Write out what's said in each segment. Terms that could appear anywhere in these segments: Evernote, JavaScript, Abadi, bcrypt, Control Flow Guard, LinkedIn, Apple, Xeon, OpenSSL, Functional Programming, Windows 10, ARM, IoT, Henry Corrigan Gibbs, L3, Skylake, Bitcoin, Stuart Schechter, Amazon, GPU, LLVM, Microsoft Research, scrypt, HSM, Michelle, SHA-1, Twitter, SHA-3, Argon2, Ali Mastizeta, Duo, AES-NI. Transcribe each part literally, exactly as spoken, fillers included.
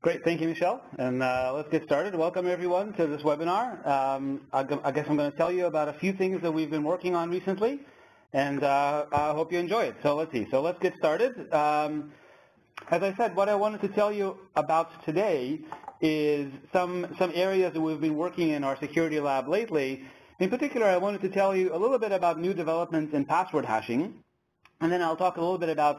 Great, thank you, Michelle. And uh, let's get started. Welcome, everyone, to this webinar. Um, I, I guess I'm going to tell you about a few things that we've been working on recently, and uh, I hope you enjoy it. So let's see. So let's get started. Um, as I said, what I wanted to tell you about today is some, some areas that we've been working in our security lab lately. In particular, I wanted to tell you a little bit about new developments in password hashing, and then I'll talk a little bit about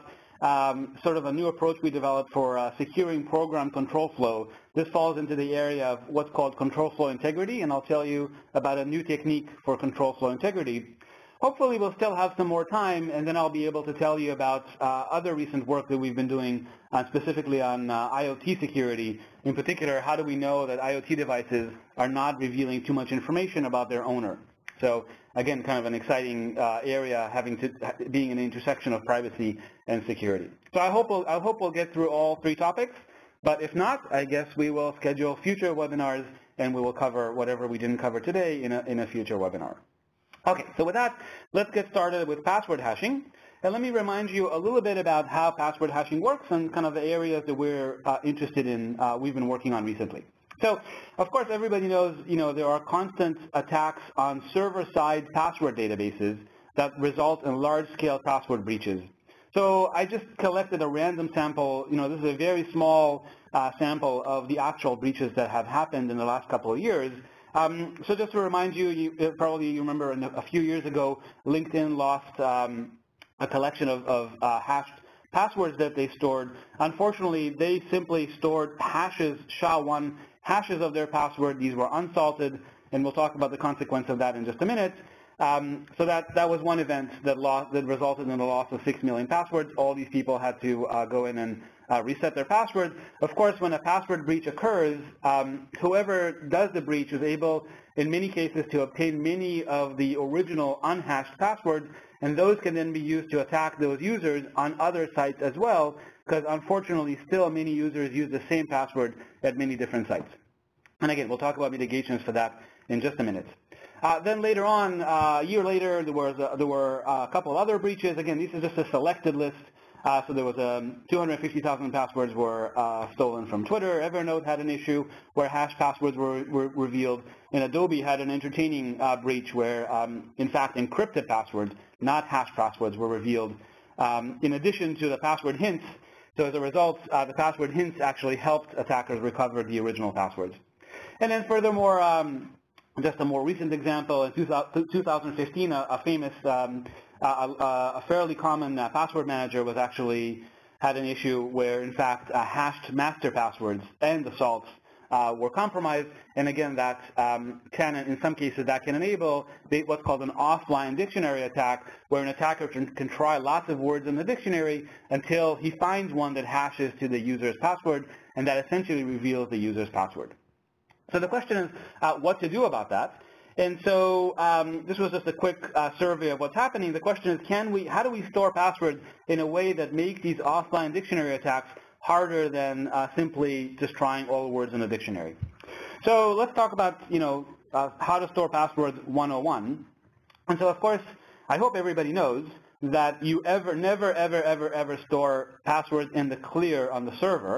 Um, sort of a new approach we developed for uh, securing program control flow. This falls into the area of what's called control flow integrity, and I'll tell you about a new technique for control flow integrity. Hopefully we'll still have some more time, and then I'll be able to tell you about uh, other recent work that we've been doing uh, specifically on uh, IoT security. In particular, how do we know that IoT devices are not revealing too much information about their owner? So again, kind of an exciting uh, area, having to being an intersection of privacy and security. So I hope we'll, I hope we'll get through all three topics. But if not, I guess we will schedule future webinars, and we will cover whatever we didn't cover today in a, in a future webinar. Okay. So with that, let's get started with password hashing. And let me remind you a little bit about how password hashing works and kind of the areas that we're uh, interested in. Uh, we've been working on recently. So, of course, everybody knows, you know, there are constant attacks on server-side password databases that result in large-scale password breaches. So I just collected a random sample. You know, this is a very small uh, sample of the actual breaches that have happened in the last couple of years. Um, so just to remind you, you probably you remember a few years ago, LinkedIn lost um, a collection of, of uh, hashed passwords that they stored. Unfortunately, they simply stored hashes, S H A one hashes of their password. These were unsalted, and we'll talk about the consequence of that in just a minute. Um, so that, that was one event that, lost, that resulted in the loss of six million passwords. All these people had to uh, go in and uh, reset their passwords. Of course, when a password breach occurs, um, whoever does the breach is able, in many cases, to obtain many of the original unhashed passwords, and those can then be used to attack those users on other sites as well, because unfortunately, still many users use the same password at many different sites. And again, we'll talk about mitigations for that in just a minute. Uh, then later on, uh, a year later, there, was a, there were a couple of other breaches. Again, this is just a selected list. Uh, so there was um, two hundred fifty thousand passwords were uh, stolen from Twitter. Evernote had an issue where hash passwords were, were revealed. And Adobe had an entertaining uh, breach where, um, in fact, encrypted passwords, not hash passwords, were revealed. Um, in addition to the password hints, so as a result, uh, the password hints actually helped attackers recover the original passwords. And then furthermore, um, just a more recent example, in two thousand fifteen, a, a famous, um, a, a fairly common uh, password manager was actually had an issue where, in fact, uh, hashed master passwords and assaults uh, were compromised. And again, that um, can, in some cases, that can enable what's called an offline dictionary attack, where an attacker can, can try lots of words in the dictionary until he finds one that hashes to the user's password, and that essentially reveals the user's password. So the question is uh, what to do about that. And so um, this was just a quick uh, survey of what's happening. The question is, can we, how do we store passwords in a way that makes these offline dictionary attacks harder than uh, simply just trying all words in a dictionary? So let's talk about, you know, uh, how to store passwords one oh one. And so, of course, I hope everybody knows that you ever, never, ever, ever, ever store passwords in the clear on the server.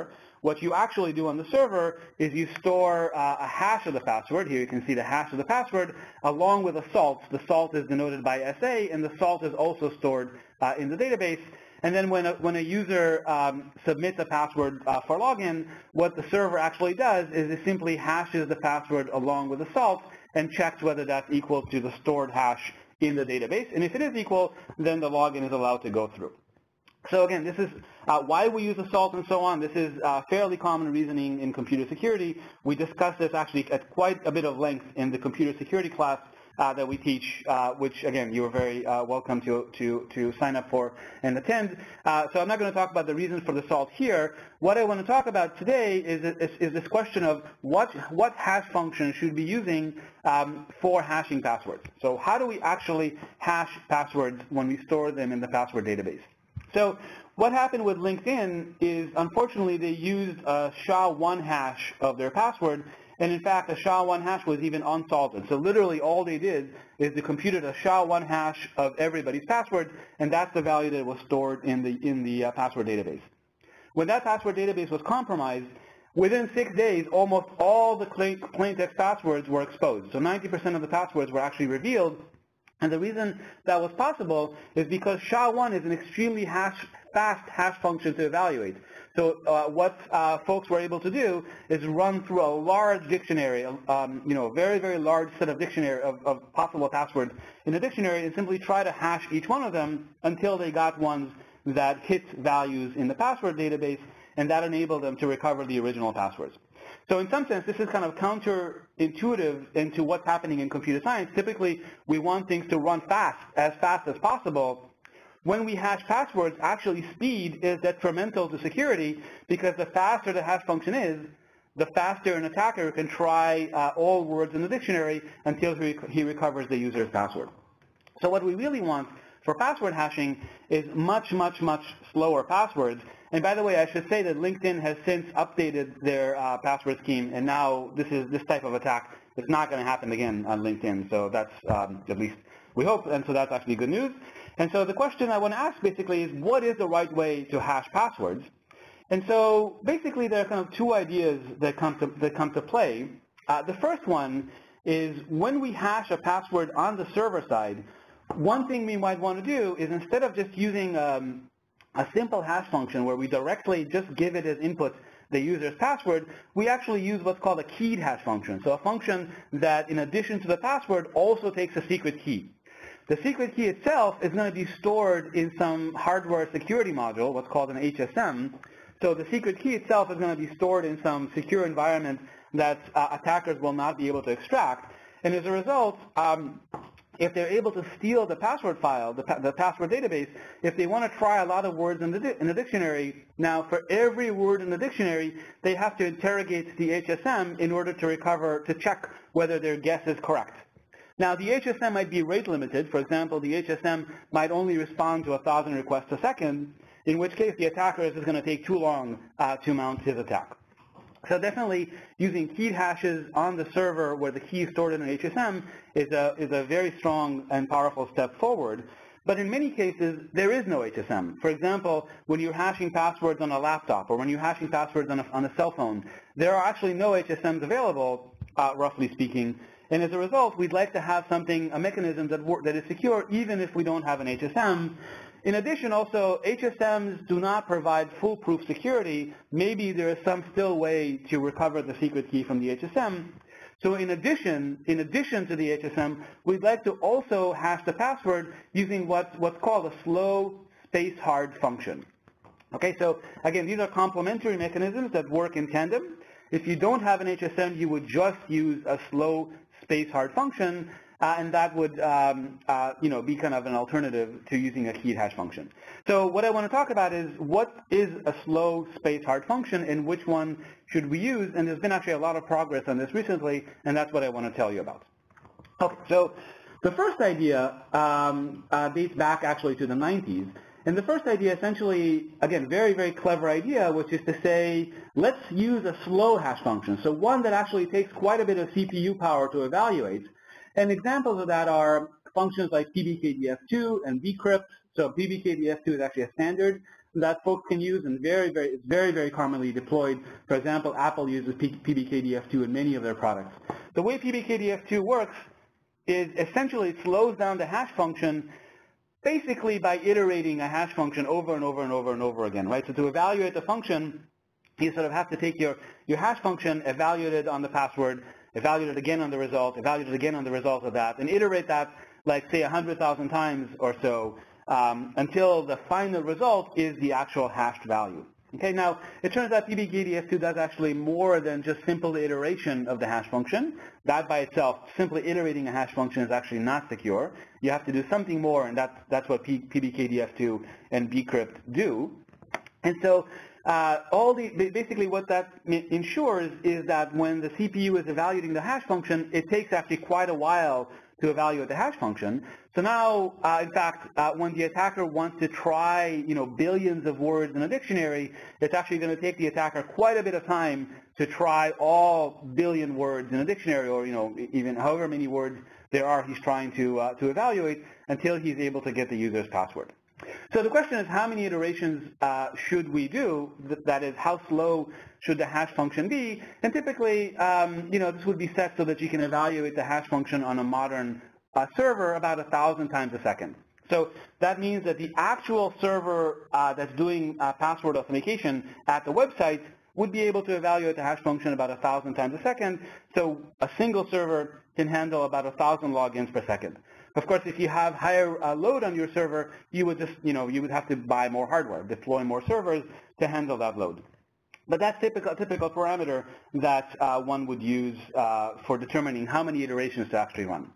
What you actually do on the server is you store uh, a hash of the password. Here you can see the hash of the password along with a salt. The salt is denoted by S A, and the salt is also stored uh, in the database. And then when a, when a user um, submits a password uh, for login, what the server actually does is it simply hashes the password along with the salt and checks whether that's equal to the stored hash in the database. And if it is equal, then the login is allowed to go through. So again, this is uh, why we use assault and so on. This is uh, fairly common reasoning in computer security. We discussed this actually at quite a bit of length in the computer security class uh, that we teach, uh, which again, you are very uh, welcome to, to, to sign up for and attend. Uh, so I'm not going to talk about the reasons for the assault here. What I want to talk about today is, is, is this question of what, what hash function should be using um, for hashing passwords. So how do we actually hash passwords when we store them in the password database? So what happened with LinkedIn is, unfortunately, they used a S H A one hash of their password. And in fact, a S H A one hash was even unsalted. So literally all they did is they computed a S H A one hash of everybody's password, and that's the value that was stored in the, in the uh, password database. When that password database was compromised, Within six days, almost all the plain text passwords were exposed. So ninety percent of the passwords were actually revealed. And the reason that was possible is because S H A one is an extremely hash, fast hash function to evaluate. So uh, what uh, folks were able to do is run through a large dictionary, um, you know, a very, very large set of dictionary of, of possible passwords in a dictionary and simply try to hash each one of them until they got ones that hit values in the password database, and that enabled them to recover the original passwords. So in some sense, this is kind of counterintuitive into what's happening in computer science. Typically, we want things to run fast, as fast as possible. When we hash passwords, actually speed is detrimental to security, because the faster the hash function is, the faster an attacker can try uh, all words in the dictionary until he, rec he recovers the user's password. So what we really want for password hashing is much, much, much slower passwords. And by the way, I should say that LinkedIn has since updated their uh, password scheme, and now this is this type of attack is not going to happen again on LinkedIn. So that's um, at least we hope, and so that's actually good news. And so the question I want to ask basically is, what is the right way to hash passwords? And so basically there are kind of two ideas that come to, that come to play. Uh, the first one is when we hash a password on the server side, one thing we might want to do is instead of just using um, a simple hash function where we directly just give it as input the user's password, we actually use what's called a keyed hash function. So a function that in addition to the password also takes a secret key. The secret key itself is going to be stored in some hardware security module, what's called an H S M. So the secret key itself is going to be stored in some secure environment that uh, attackers will not be able to extract. And as a result, um, if they're able to steal the password file, the, pa the password database, if they want to try a lot of words in the, di in the dictionary, now for every word in the dictionary, they have to interrogate the H S M in order to recover, to check whether their guess is correct. Now, the H S M might be rate limited. For example, the H S M might only respond to one thousand requests a second, in which case the attacker is going to take too long uh, to mount his attack. So definitely using keyed hashes on the server where the key is stored in an H S M is a, is a very strong and powerful step forward. But in many cases, there is no H S M. For example, when you're hashing passwords on a laptop or when you're hashing passwords on a, on a cell phone, there are actually no H S Ms available, uh, roughly speaking. And as a result, we'd like to have something, a mechanism that, that is secure even if we don't have an H S M. In addition, also, H S Ms do not provide foolproof security. Maybe there is some still way to recover the secret key from the H S M. So in addition, in addition to the H S M, we'd like to also hash the password using what, what's called a slow space hard function. Okay, so again, these are complementary mechanisms that work in tandem. If you don't have an H S M, you would just use a slow space hard function. Uh, and that would, um, uh, you know, be kind of an alternative to using a keyed hash function. So what I want to talk about is what is a slow space hard function and which one should we use? And there's been actually a lot of progress on this recently, and that's what I want to tell you about. Okay, so the first idea um, uh, dates back actually to the nineties. And the first idea essentially, again, very, very clever idea, which is to say, let's use a slow hash function. So one that actually takes quite a bit of C P U power to evaluate. And examples of that are functions like P B K D F two and bcrypt. So P B K D F two is actually a standard that folks can use, and very, very, it's very, very commonly deployed. For example, Apple uses P B K D F two in many of their products. The way P B K D F two works is essentially it slows down the hash function basically by iterating a hash function over and over and over and over again, right? So to evaluate the function, you sort of have to take your, your hash function, evaluate it on the password, evaluate it again on the result, evaluate it again on the result of that, and iterate that, like, say, one hundred thousand times or so um, until the final result is the actual hashed value. Okay, now, it turns out P B K D F two does actually more than just simple iteration of the hash function. That by itself, simply iterating a hash function is actually not secure. You have to do something more, and that's, that's what P B K D F two and bcrypt do. And so Uh, all the, basically what that ensures is that when the C P U is evaluating the hash function, it takes actually quite a while to evaluate the hash function. So now, uh, in fact, uh, when the attacker wants to try, you know, billions of words in a dictionary, it's actually going to take the attacker quite a bit of time to try all billion words in a dictionary, or, you know, even however many words there are he's trying to, uh, to evaluate until he's able to get the user's password. So the question is, how many iterations uh, should we do? That is, how slow should the hash function be? And typically, um, you know, this would be set so that you can evaluate the hash function on a modern uh, server about one thousand times a second. So that means that the actual server uh, that's doing uh, password authentication at the website would be able to evaluate the hash function about one thousand times a second. So a single server can handle about one thousand logins per second. Of course, if you have higher uh, load on your server, you would just, you know, you would have to buy more hardware, deploy more servers to handle that load. But that's typical typical parameter that uh, one would use uh, for determining how many iterations to actually run.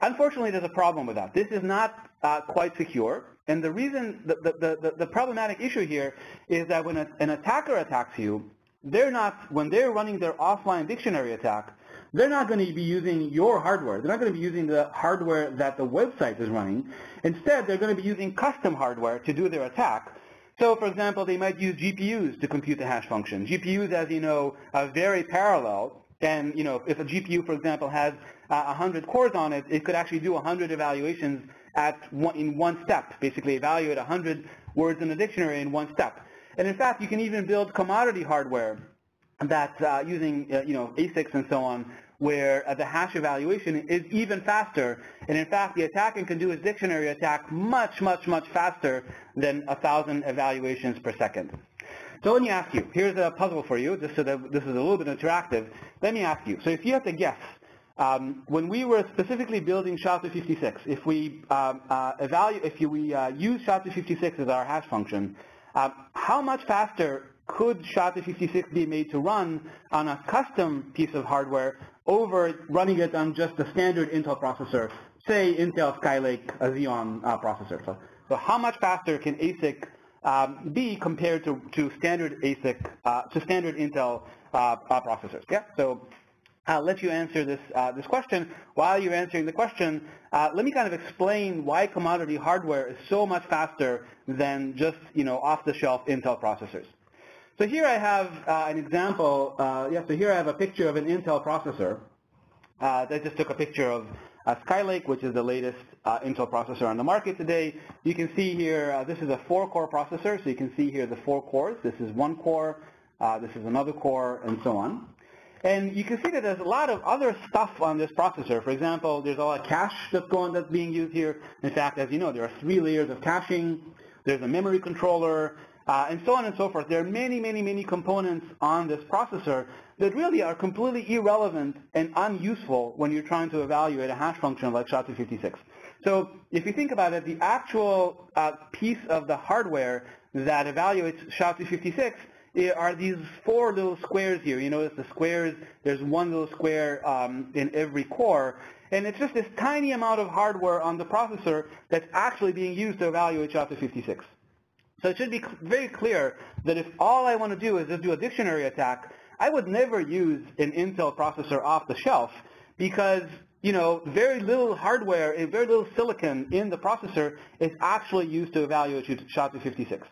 Unfortunately, there's a problem with that. This is not uh, quite secure, and the reason the the, the the problematic issue here is that when a, an attacker attacks you, they're not when they're running their offline dictionary attack. They're not going to be using your hardware. They're not going to be using the hardware that the website is running. Instead, they're going to be using custom hardware to do their attack. So, for example, they might use G P Us to compute the hash function. G P Us, as you know, are very parallel. And, you know, if a G P U, for example, has uh, one hundred cores on it, it could actually do one hundred evaluations at one, in one step, basically evaluate one hundred words in a dictionary in one step. And, in fact, you can even build commodity hardware that uh, using, uh, you know, A SICs and so on, where uh, the hash evaluation is even faster. And in fact, the attacker can do his dictionary attack much, much, much faster than one thousand evaluations per second. So let me ask you, here's a puzzle for you, just so that this is a little bit interactive. Let me ask you, so if you have to guess, um, when we were specifically building S H A two fifty-six, if we uh, uh, evaluate, if you, we uh, use S H A two fifty-six as our hash function, uh, how much faster could S H A two fifty-six be made to run on a custom piece of hardware over running it on just the standard Intel processor, say Intel Skylake a Xeon uh, processor? So, so how much faster can A SIC um, be compared to, to standard A SIC, uh, to standard Intel uh, uh, processors? Yeah. So I'll let you answer this, uh, this question. While you're answering the question, uh, let me kind of explain why commodity hardware is so much faster than just, you know, off-the-shelf Intel processors. So here I have uh, an example. Uh, yeah, so here I have a picture of an Intel processor. Uh, I just took a picture of uh, Skylake, which is the latest uh, Intel processor on the market today. You can see here, uh, this is a four-core processor. So you can see here the four cores. This is one core. Uh, this is another core, and so on. And you can see that there's a lot of other stuff on this processor. For example, there's a lot of cache that's going that's being used here. In fact, as you know, there are three layers of caching. There's a memory controller. Uh, and so on and so forth. There are many, many, many components on this processor that really are completely irrelevant and unuseful when you're trying to evaluate a hash function like S H A two fifty-six. So if you think about it, the actual uh, piece of the hardware that evaluates S H A two fifty-six are these four little squares here. You notice the squares, there's one little square um, in every core. And it's just this tiny amount of hardware on the processor that's actually being used to evaluate S H A two fifty-six. So it should be very clear that if all I want to do is just do a dictionary attack, I would never use an Intel processor off the shelf because, you know, very little hardware and very little silicon in the processor is actually used to evaluate S H A two fifty-six.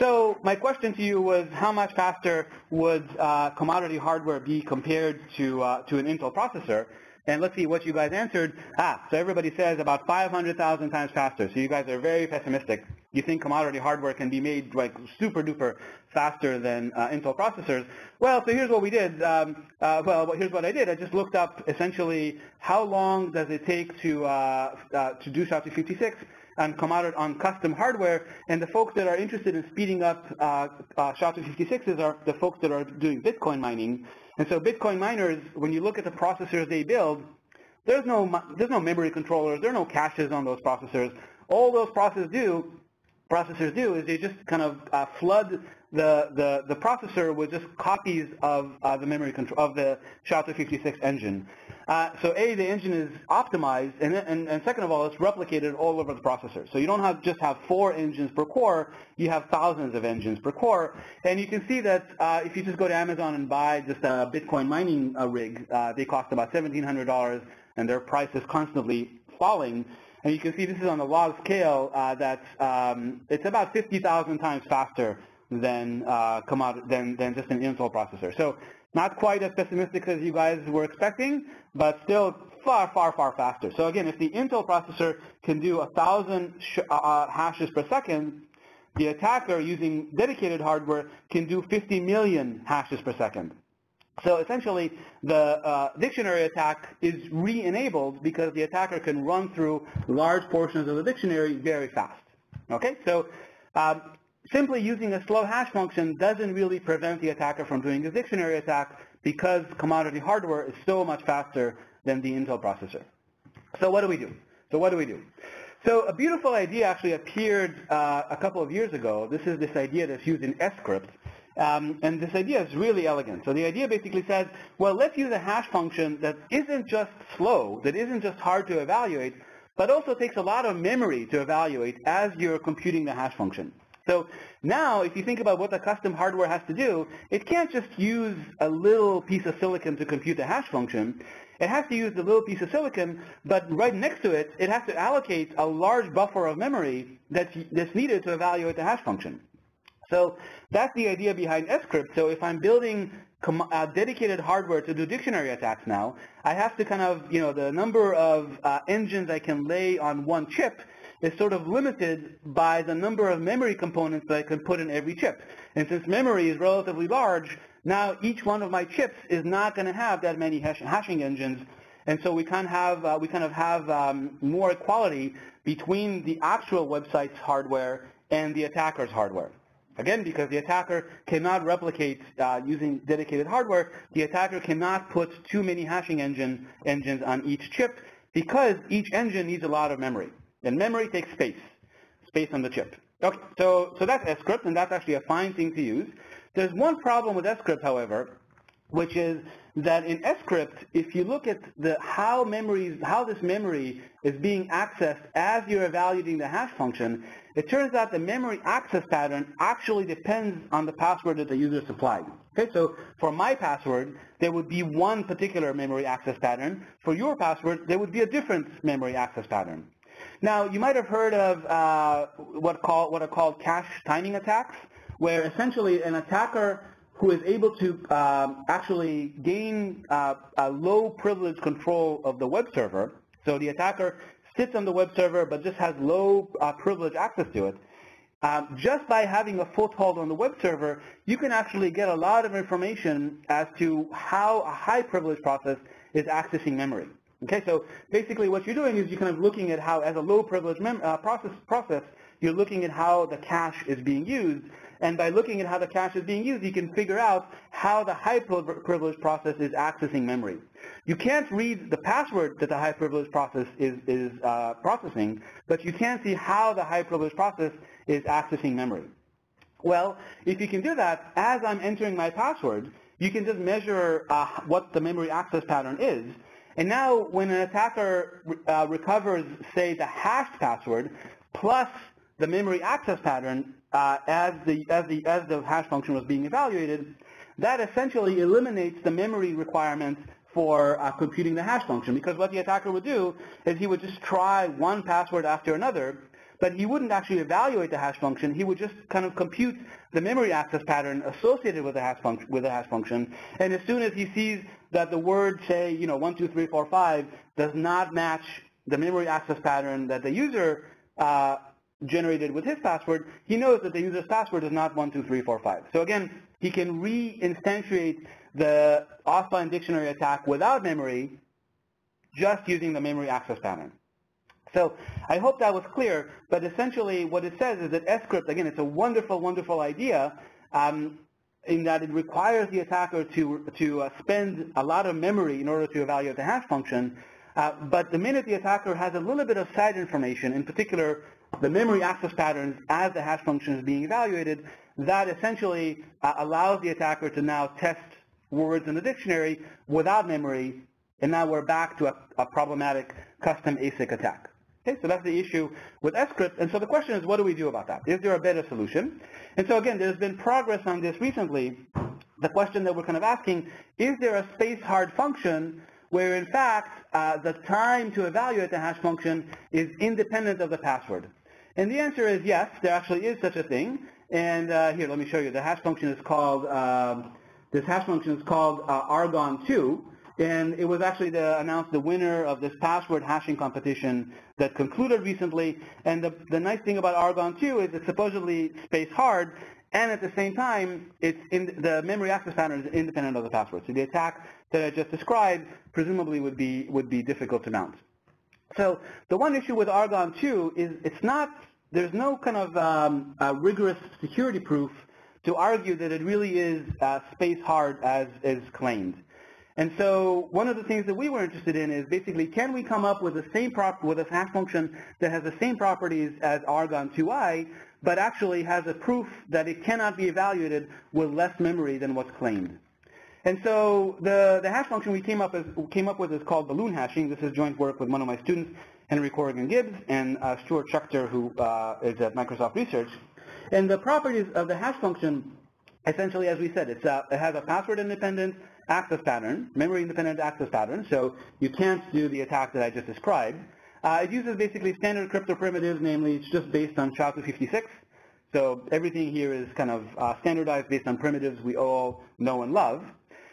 So my question to you was, how much faster would uh, commodity hardware be compared to, uh, to an Intel processor? And let's see what you guys answered. Ah, so everybody says about five hundred thousand times faster. So you guys are very pessimistic. You think commodity hardware can be made like super duper faster than uh, Intel processors. Well, so here's what we did. Um, uh, well, here's what I did. I just looked up essentially how long does it take to uh, uh, to do S H A two fifty-six on commodity on custom hardware. And the folks that are interested in speeding up uh, uh, S H A two fifty-sixes are the folks that are doing Bitcoin mining. And so Bitcoin miners, when you look at the processors they build, there's no, there's no memory controllers, there are no caches on those processors. All those processors do, processors do is they just kind of uh, flood the, the, the processor with just copies of uh, the memory control of the S H A two fifty-six engine. Uh, so A, the engine is optimized, and, and, and second of all, it's replicated all over the processor. So you don't have just have four engines per core, you have thousands of engines per core. And you can see that uh, if you just go to Amazon and buy just a Bitcoin mining uh, rig, uh, they cost about seventeen hundred dollars, and their price is constantly falling. And you can see this is on the log scale uh, that um, it's about fifty thousand times faster than, uh, than, than just an Intel processor. So not quite as pessimistic as you guys were expecting, but still far, far, far faster. So again, if the Intel processor can do one thousand uh, hashes per second, the attacker using dedicated hardware can do fifty million hashes per second. So essentially, the uh, dictionary attack is re-enabled because the attacker can run through large portions of the dictionary very fast. Okay, so um, simply using a slow hash function doesn't really prevent the attacker from doing a dictionary attack because commodity hardware is so much faster than the Intel processor. So what do we do? So what do we do? So a beautiful idea actually appeared uh, a couple of years ago. This is this idea that's used in scrypt. Um, and this idea is really elegant. So the idea basically says, well, let's use a hash function that isn't just slow, that isn't just hard to evaluate, but also takes a lot of memory to evaluate as you're computing the hash function. So now if you think about what the custom hardware has to do, it can't just use a little piece of silicon to compute the hash function. It has to use the little piece of silicon, but right next to it, it has to allocate a large buffer of memory that's, that's needed to evaluate the hash function. So that's the idea behind scrypt. So if I'm building uh, dedicated hardware to do dictionary attacks now, I have to kind of, you know, the number of uh, engines I can lay on one chip is sort of limited by the number of memory components that I can put in every chip. And since memory is relatively large, now each one of my chips is not going to have that many hash hashing engines. And so we kind of have, uh, we kind of have um, more equality between the actual website's hardware and the attacker's hardware. Again, because the attacker cannot replicate uh, using dedicated hardware, the attacker cannot put too many hashing engine, engines on each chip because each engine needs a lot of memory. And memory takes space, space on the chip. Okay, so, so that's scrypt, and that's actually a fine thing to use. There's one problem with scrypt, however, which is that in scrypt, if you look at the, how, memories, how this memory is being accessed as you're evaluating the hash function, it turns out the memory access pattern actually depends on the password that the user supplied. Okay, so for my password, there would be one particular memory access pattern. For your password, there would be a different memory access pattern. Now, you might have heard of uh, what, call, what are called cache timing attacks, where essentially an attacker who is able to um, actually gain uh, a low privilege control of the web server, so the attacker sits on the web server but just has low uh, privilege access to it, um, just by having a foothold on the web server, you can actually get a lot of information as to how a high privilege process is accessing memory. Okay, so basically what you're doing is you're kind of looking at how, as a low-privilege uh, process, process, you're looking at how the cache is being used. And by looking at how the cache is being used, you can figure out how the high-privilege process is accessing memory. You can't read the password that the high-privilege process is, is uh, processing, but you can see how the high-privilege process is accessing memory. Well, if you can do that, as I'm entering my password, you can just measure uh, what the memory access pattern is. And now when an attacker uh, recovers, say, the hashed password plus the memory access pattern uh, as, the, as, the, as the hash function was being evaluated, that essentially eliminates the memory requirement for uh, computing the hash function. Because what the attacker would do is he would just try one password after another, but he wouldn't actually evaluate the hash function. He would just kind of compute the memory access pattern associated with the hash function. With the hash function. And as soon as he sees that the word, say, you know, one, two, three, four, five, does not match the memory access pattern that the user uh, generated with his password, he knows that the user's password is not one, two, three, four, five. So again, he can re-instantiate the offline dictionary attack without memory, just using the memory access pattern. So I hope that was clear, but essentially what it says is that scrypt, again, it's a wonderful, wonderful idea. Um, in that it requires the attacker to, to uh, spend a lot of memory in order to evaluate the hash function. Uh, but the minute the attacker has a little bit of side information, in particular the memory access patterns as the hash function is being evaluated, that essentially uh, allows the attacker to now test words in the dictionary without memory, and now we're back to a, a problematic custom ASIC attack. Okay, so that's the issue with scrypt. And so the question is, what do we do about that? Is there a better solution? And so again, there's been progress on this recently. The question that we're kind of asking, is there a space-hard function where, in fact, uh, the time to evaluate the hash function is independent of the password? And the answer is yes, there actually is such a thing. And uh, here, let me show you. The hash function is called, uh, this hash function is called uh, Argon two. and it was actually the, announced the winner of this password hashing competition that concluded recently. And the, the nice thing about Argon two is it's supposedly space hard, and at the same time, it's in the memory access pattern is independent of the password. So the attack that I just described presumably would be would be difficult to mount. So the one issue with Argon two is it's not there's no kind of um, uh, rigorous security proof to argue that it really is uh, space hard as is claimed. And so one of the things that we were interested in is basically can we come up with the same prop with a hash function that has the same properties as Argon two i, but actually has a proof that it cannot be evaluated with less memory than what's claimed. And so the, the hash function we came up, as, came up with is called balloon hashing. This is joint work with one of my students, Henry Corrigan Gibbs, and uh, Stuart Schechter, who uh, is at Microsoft Research. And the properties of the hash function, essentially, as we said, it's a, it has a password-independent access pattern, memory-independent access pattern, so you can't do the attack that I just described. Uh, it uses basically standard crypto primitives, namely it's just based on S H A two fifty-six. So everything here is kind of uh, standardized based on primitives we all know and love.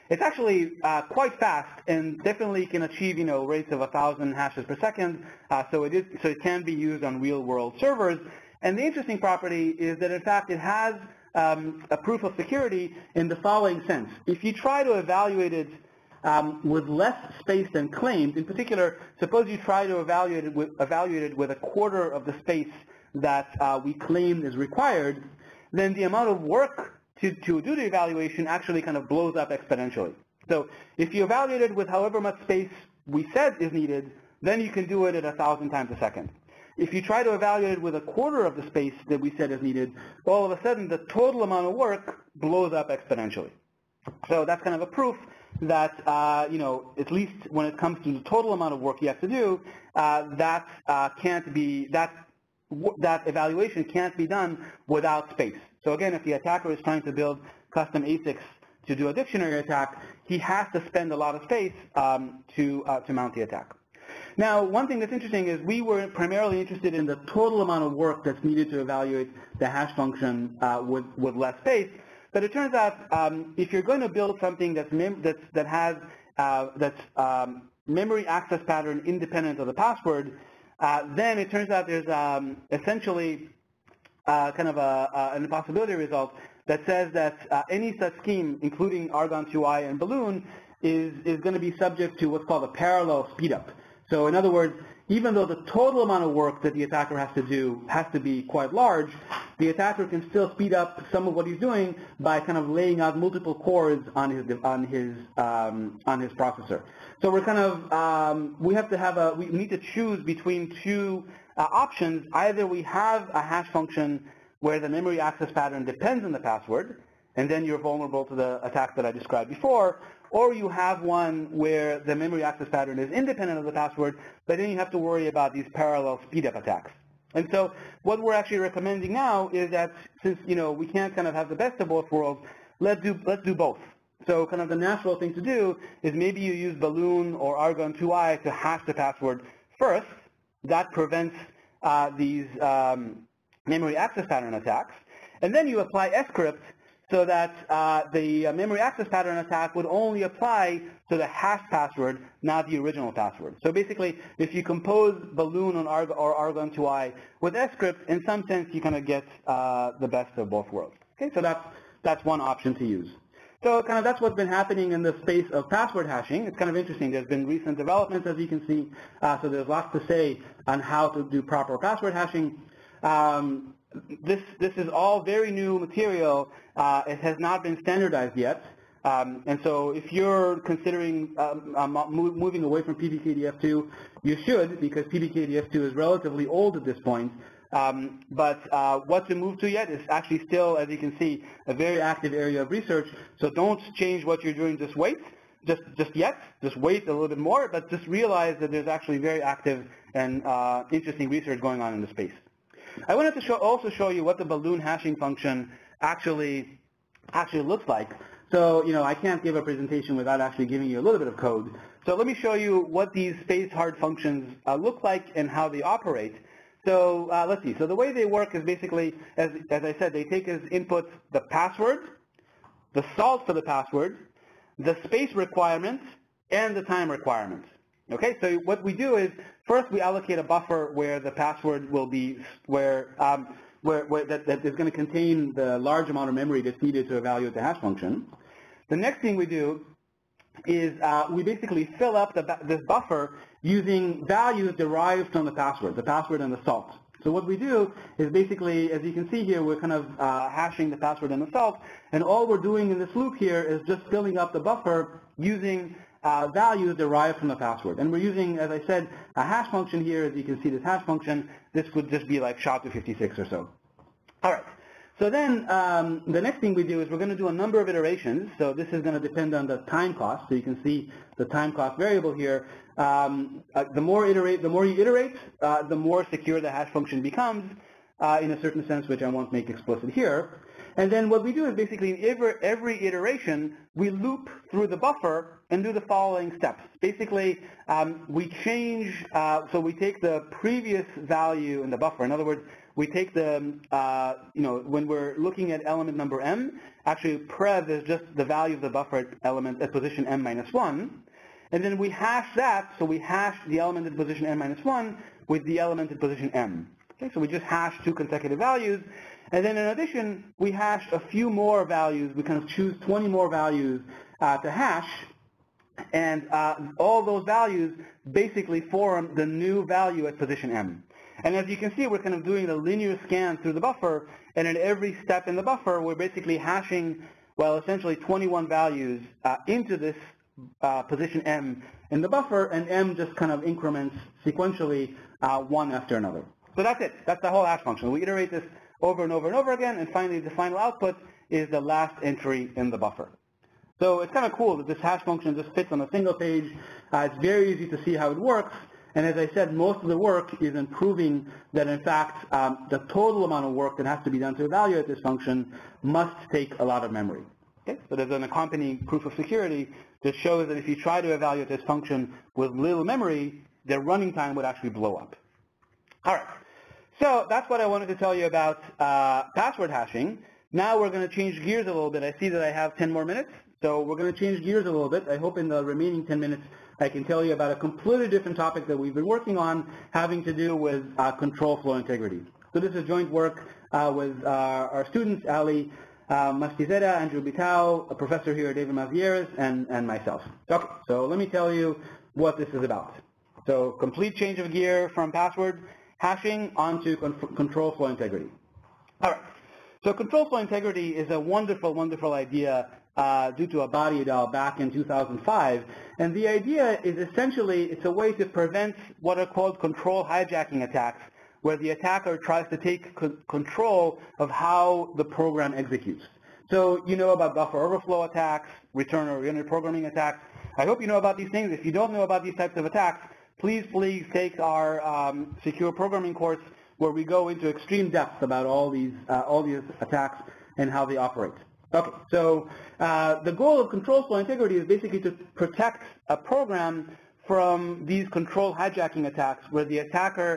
It's actually uh, quite fast and definitely can achieve, you know, rates of one thousand hashes per second. Uh, so it is, so it can be used on real-world servers. And the interesting property is that, in fact, it has um, a proof of security in the following sense. If you try to evaluate it Um, with less space than claimed. In particular, suppose you try to evaluate it with, evaluate it with a quarter of the space that uh, we claim is required, then the amount of work to, to do the evaluation actually kind of blows up exponentially. So if you evaluate it with however much space we said is needed, then you can do it at one thousand times a second. If you try to evaluate it with a quarter of the space that we said is needed, all of a sudden the total amount of work blows up exponentially. So that's kind of a proof that, uh, you know, at least when it comes to the total amount of work you have to do, uh, that uh, can't be, that, that evaluation can't be done without space. So again, if the attacker is trying to build custom A SICs to do a dictionary attack, he has to spend a lot of space um, to, uh, to mount the attack. Now, one thing that's interesting is we were primarily interested in the total amount of work that's needed to evaluate the hash function uh, with, with less space. But it turns out um, if you're going to build something that's mem that's, that has uh, that's um, memory access pattern independent of the password, uh, then it turns out there's um, essentially uh, kind of a, uh, an impossibility result that says that uh, any such scheme, including Argon two i and Balloon, is, is going to be subject to what's called a parallel speedup. So in other words, even though the total amount of work that the attacker has to do has to be quite large, the attacker can still speed up some of what he's doing by kind of laying out multiple cores on his on his um, on his processor. So we're kind of um, we have to have a we need to choose between two uh, options. Either we have a hash function where the memory access pattern depends on the password, and then you're vulnerable to the attack that I described before, or you have one where the memory access pattern is independent of the password, but then you have to worry about these parallel speed-up attacks. And so what we're actually recommending now is that since, you know, we can't kind of have the best of both worlds, let's do, let's do both. So kind of the natural thing to do is maybe you use Balloon or Argon two i to hash the password first. That prevents uh, these um, memory access pattern attacks. And then you apply scrypt, so that uh, the uh, memory access pattern attack would only apply to the hash password, not the original password. So basically, if you compose Balloon on Arg or Argon two i with scrypt, in some sense, you kind of get uh, the best of both worlds. Okay, so that's, that's one option to use. So kind of that's what's been happening in the space of password hashing. It's kind of interesting. There's been recent developments, as you can see. Uh, so there's lots to say on how to do proper password hashing. Um, This, this is all very new material. Uh, it has not been standardized yet. Um, and so if you're considering um, uh, move, moving away from P B K D F two, you should, because P B K D F two is relatively old at this point. Um, but uh, what to move to yet is actually still, as you can see, a very active area of research. So don't change what you're doing. Just wait. Just, just yet. Just wait a little bit more. But just realize that there's actually very active and uh, interesting research going on in the space. I wanted to show, also show you what the balloon hashing function actually actually looks like. So, you know, I can't give a presentation without actually giving you a little bit of code. So let me show you what these space-hard functions uh, look like and how they operate. So uh, let's see. So the way they work is basically, as, as I said, they take as input the password, the salt for the password, the space requirement, and the time requirement. Okay, so what we do is first we allocate a buffer where the password will be, where, um, where, where that, that is going to contain the large amount of memory that's needed to evaluate the hash function. The next thing we do is uh, we basically fill up the, this buffer using values derived from the password, the password and the salt. So what we do is basically, as you can see here, we're kind of uh, hashing the password and the salt, and all we're doing in this loop here is just filling up the buffer using Uh, values derived from the password. And we're using, as I said, a hash function here. As you can see, this hash function, this would just be like S H A two fifty-six or so. All right. So then um, the next thing we do is we're going to do a number of iterations. So this is going to depend on the time cost. So you can see the time cost variable here. Um, uh, the more iterate, the more you iterate, uh, the more secure the hash function becomes uh, in a certain sense, which I won't make explicit here. And then what we do is basically in every, every iteration, we loop through the buffer and do the following steps. Basically, um, we change, uh, so we take the previous value in the buffer. In other words, we take the, uh, you know, when we're looking at element number m, actually prev is just the value of the buffer at element at position m minus one. And then we hash that, so we hash the element at position m minus one with the element at position m. Okay, so we just hash two consecutive values. And then in addition, we hash a few more values. We kind of choose twenty more values uh, to hash. And uh, all those values basically form the new value at position m. And as you can see, we're kind of doing a linear scan through the buffer. And at every step in the buffer, we're basically hashing, well, essentially twenty-one values uh, into this uh, position m in the buffer. And m just kind of increments sequentially uh, one after another. So that's it. That's the whole hash function. We iterate this over and over and over again, and finally the final output is the last entry in the buffer. So it's kind of cool that this hash function just fits on a single page. Uh, it's very easy to see how it works, and as I said, most of the work is in proving that, in fact, um, the total amount of work that has to be done to evaluate this function must take a lot of memory. Okay? So there's an accompanying proof of security that shows that if you try to evaluate this function with little memory, their running time would actually blow up. All right. So that's what I wanted to tell you about uh, password hashing. Now we're going to change gears a little bit. I see that I have ten more minutes, so we're going to change gears a little bit. I hope in the remaining ten minutes I can tell you about a completely different topic that we've been working on having to do with uh, control flow integrity. So this is joint work uh, with uh, our students, Ali uh, Mastizeta, Andrew Bitao, a professor here, David Mazieres, and, and myself. Okay, so let me tell you what this is about. So complete change of gear from password hashing onto control flow integrity. All right. So control flow integrity is a wonderful, wonderful idea uh, due to Abadi et al. Back in two thousand five. And the idea is essentially it's a way to prevent what are called control hijacking attacks, where the attacker tries to take control of how the program executes. So you know about buffer overflow attacks, return-oriented programming attacks. I hope you know about these things. If you don't know about these types of attacks, Please, please take our um, secure programming course where we go into extreme depth about all these, uh, all these attacks and how they operate. Okay, so uh, the goal of control flow integrity is basically to protect a program from these control hijacking attacks where the attacker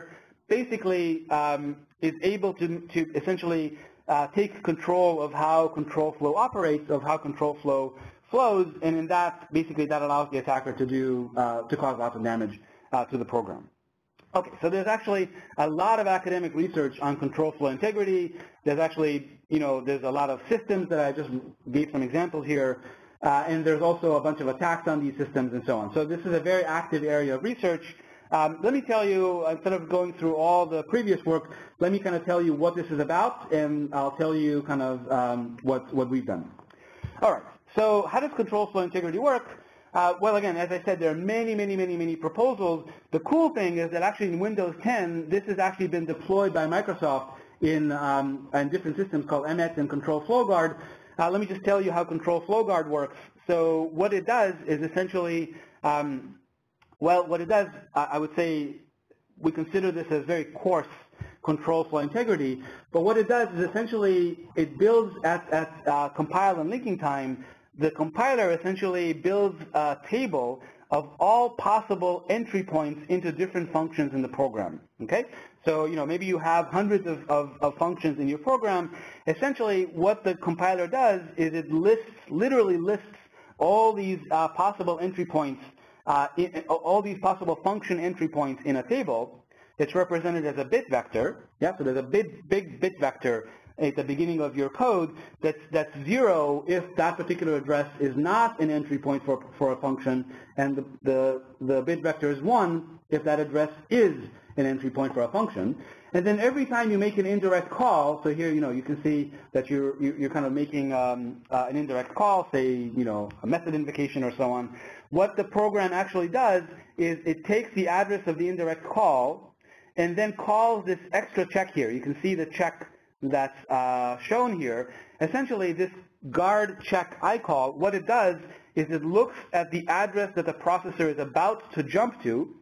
basically um, is able to, to essentially uh, take control of how control flow operates, of how control flow flows, and in that, basically that allows the attacker to, do, uh, to cause lots of damage Uh, to the program. Okay, so there's actually a lot of academic research on control flow integrity. There's actually, you know, there's a lot of systems that I just gave some examples here, uh, and there's also a bunch of attacks on these systems and so on. So this is a very active area of research. Um, let me tell you, instead of going through all the previous work, let me kind of tell you what this is about, and I'll tell you kind of um, what, what we've done. All right, so how does control flow integrity work? Uh, well, again, as I said, there are many, many, many, many proposals. The cool thing is that actually in Windows ten, this has actually been deployed by Microsoft in, um, in different systems called M X and Control Flow Guard. Uh, let me just tell you how Control Flow Guard works. So what it does is essentially, um, well, what it does, uh, I would say we consider this as very coarse control flow integrity. But what it does is essentially it builds at, at uh, compile and linking time. The compiler essentially builds a table of all possible entry points into different functions in the program, okay? So, you know, maybe you have hundreds of, of, of functions in your program. Essentially, what the compiler does is it lists, literally lists all these uh, possible entry points uh, in, all these possible function entry points in a table, it's represented as a bit vector. Yeah, so there's a big, big bit vector at the beginning of your code that's, that's zero if that particular address is not an entry point for, for a function, and the, the, the bit vector is one if that address is an entry point for a function. And then every time you make an indirect call, so here, you know, you can see that you're, you're kind of making um, uh, an indirect call, say, you know, a method invocation or so on. What the program actually does is it takes the address of the indirect call and then calls this extra check here. You can see the check that's uh, shown here. Essentially, this guard check I call, what it does is it looks at the address that the processor is about to jump to,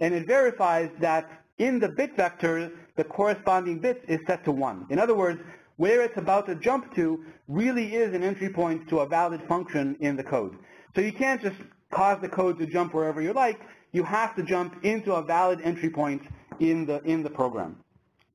and it verifies that in the bit vector, the corresponding bit is set to one. In other words, where it's about to jump to really is an entry point to a valid function in the code. So you can't just cause the code to jump wherever you like. You have to jump into a valid entry point in the in the program.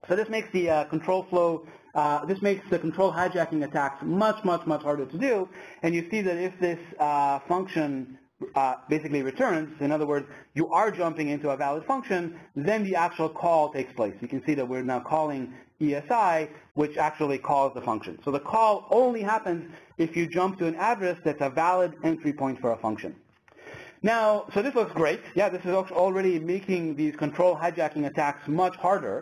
So this makes the uh, control flow, uh, this makes the control hijacking attacks much, much, much harder to do. And you see that if this uh, function Uh, basically returns, in other words, you are jumping into a valid function, then the actual call takes place. You can see that we're now calling E S I, which actually calls the function. So the call only happens if you jump to an address that's a valid entry point for a function. Now, so this looks great. Yeah, this is already making these control hijacking attacks much harder.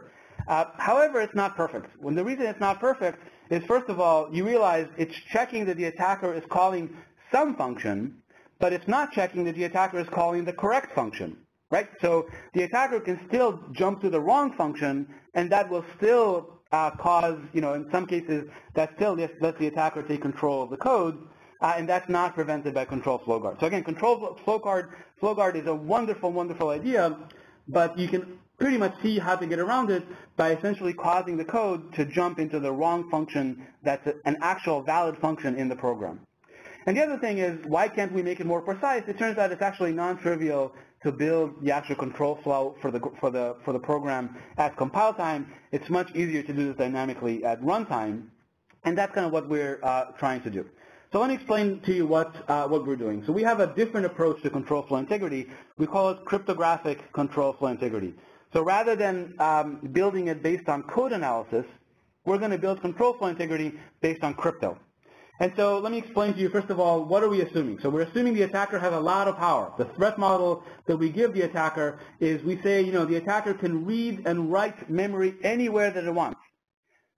Uh, however, it's not perfect. When the reason it's not perfect is, first of all, you realize it's checking that the attacker is calling some function, but it's not checking that the attacker is calling the correct function, right? So the attacker can still jump to the wrong function, and that will still uh, cause, you know, in some cases, that still lets the attacker take control of the code, uh, and that's not prevented by Control Flow Guard. So again, Control Flow Guard, Flow Guard is a wonderful, wonderful idea, but you can pretty much see how to get around it by essentially causing the code to jump into the wrong function that's an actual valid function in the program. And the other thing is, why can't we make it more precise? It turns out it's actually non-trivial to build the actual control flow for the, for the, for the program at compile time. It's much easier to do this dynamically at runtime, and that's kind of what we're uh, trying to do. So let me explain to you what, uh, what we're doing. So we have a different approach to control flow integrity. We call it cryptographic control flow integrity. So rather than um, building it based on code analysis, we're going to build control flow integrity based on crypto. And so let me explain to you, first of all, what are we assuming? So we're assuming the attacker has a lot of power. The threat model that we give the attacker is we say, you know, the attacker can read and write memory anywhere that it wants.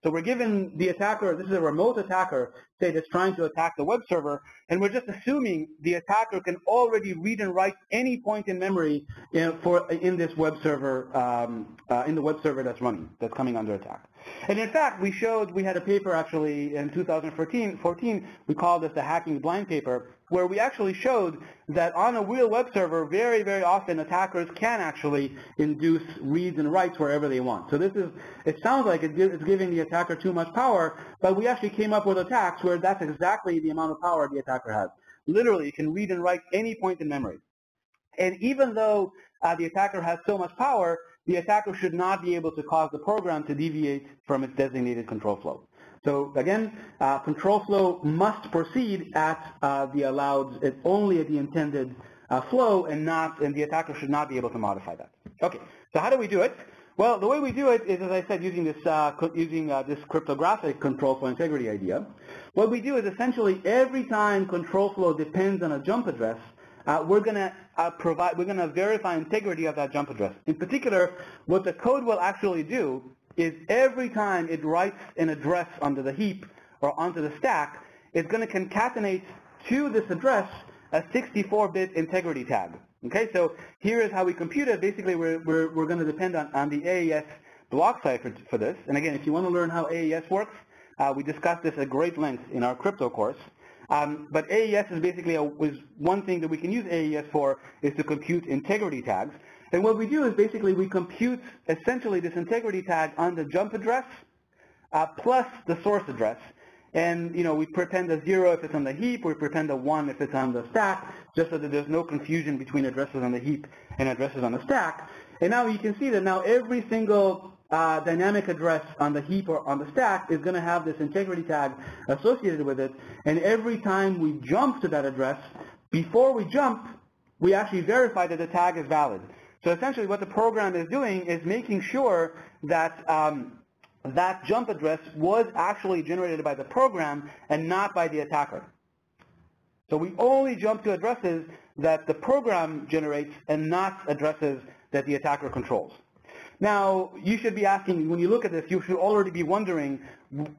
So we're giving the attacker, this is a remote attacker, say, that's trying to attack the web server, and we're just assuming the attacker can already read and write any point in memory in, for, in this web server, um, uh, in the web server that's running, that's coming under attack. And in fact, we showed, we had a paper actually in two thousand fourteen, we called this the hacking blind paper, where we actually showed that on a real web server, very, very often attackers can actually induce reads and writes wherever they want. So this is, it sounds like it's giving the attacker too much power, but we actually came up with attacks where that's exactly the amount of power the attacker has. Literally, you can read and write any point in memory. And even though uh, the attacker has so much power, the attacker should not be able to cause the program to deviate from its designated control flow. So again, uh, control flow must proceed at uh, the allowed, it's only at the intended uh, flow, and not, and the attacker should not be able to modify that. Okay, so how do we do it? Well, the way we do it is, as I said, using this uh, using uh, this cryptographic control flow integrity idea. What we do is essentially every time control flow depends on a jump address, Uh, we're going to uh, provide, we're going to verify integrity of that jump address. In particular, what the code will actually do is every time it writes an address onto the heap or onto the stack, it's going to concatenate to this address a sixty-four bit integrity tag. Okay, so here is how we compute it. Basically, we're, we're, we're going to depend on, on the A E S block cipher for this. And again, if you want to learn how A E S works, uh, we discussed this at great length in our crypto course. Um, but A E S is basically a, is one thing that we can use A E S for is to compute integrity tags. And what we do is basically we compute essentially this integrity tag on the jump address uh, plus the source address. And, you know, we pretend a zero if it's on the heap. We pretend a one if it's on the stack, just so that there's no confusion between addresses on the heap and addresses on the stack. And now you can see that now every single Uh, dynamic address on the heap or on the stack is going to have this integrity tag associated with it, and every time we jump to that address, before we jump, we actually verify that the tag is valid. So essentially what the program is doing is making sure that um, that jump address was actually generated by the program and not by the attacker. So we only jump to addresses that the program generates and not addresses that the attacker controls. Now, you should be asking, when you look at this, you should already be wondering,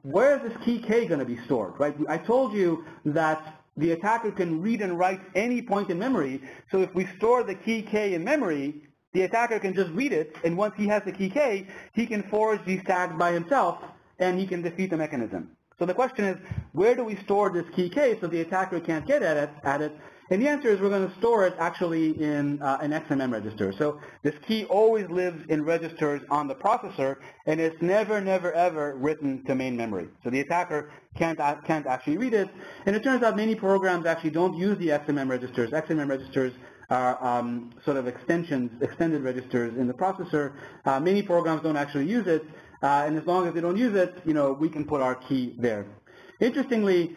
where is this key K going to be stored, right? I told you that the attacker can read and write any point in memory, so if we store the key K in memory, the attacker can just read it, and once he has the key K, he can forge these tags by himself, and he can defeat the mechanism. So the question is, where do we store this key K so the attacker can't get at it? At it? And the answer is we're going to store it actually in uh, an X M M register. So this key always lives in registers on the processor, and it's never, never, ever written to main memory. So the attacker can't, uh, can't actually read it. And it turns out many programs actually don't use the X M M registers. X M M registers are um, sort of extensions, extended registers in the processor. Uh, many programs don't actually use it. Uh, and as long as they don't use it, you know, we can put our key there. Interestingly,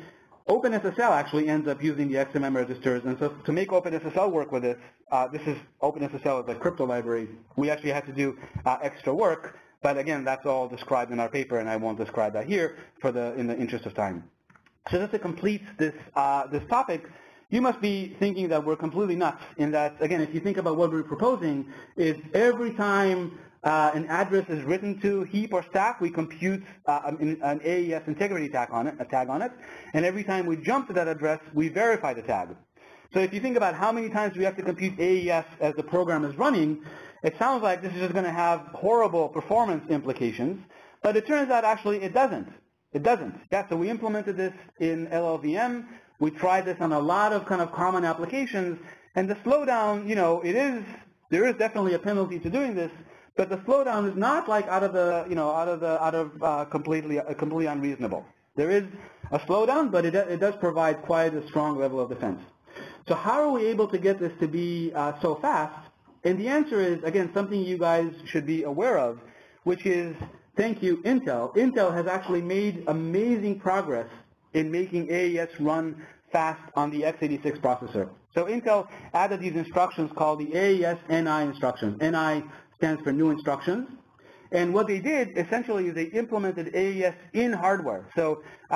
OpenSSL actually ends up using the X M M registers, and so to make OpenSSL work with it, uh, this is OpenSSL is a crypto library. We actually had to do uh, extra work, but again, that's all described in our paper, and I won't describe that here for the in the interest of time. So just to complete this uh, this topic, you must be thinking that we're completely nuts. In that, again, if you think about what we're proposing, is every time Uh, an address is written to heap or stack, we compute uh, an, an A E S integrity tag on it, a tag on it, and every time we jump to that address, we verify the tag. So if you think about how many times we have to compute A E S as the program is running, it sounds like this is just going to have horrible performance implications, but it turns out actually it doesn't. It doesn't. Yeah, so we implemented this in L L V M. We tried this on a lot of kind of common applications, and the slowdown, you know, it is, there is definitely a penalty to doing this, but the slowdown is not like out of the, you know, out of the, out of uh, completely, uh, completely unreasonable. There is a slowdown, but it, it does provide quite a strong level of defense. So how are we able to get this to be uh, so fast? And the answer is, again, something you guys should be aware of, which is, thank you, Intel. Intel has actually made amazing progress in making A E S run fast on the x eighty-six processor. So Intel added these instructions called the A E S N I instructions. N I stands for new instructions. And what they did, essentially, is they implemented A E S in hardware. So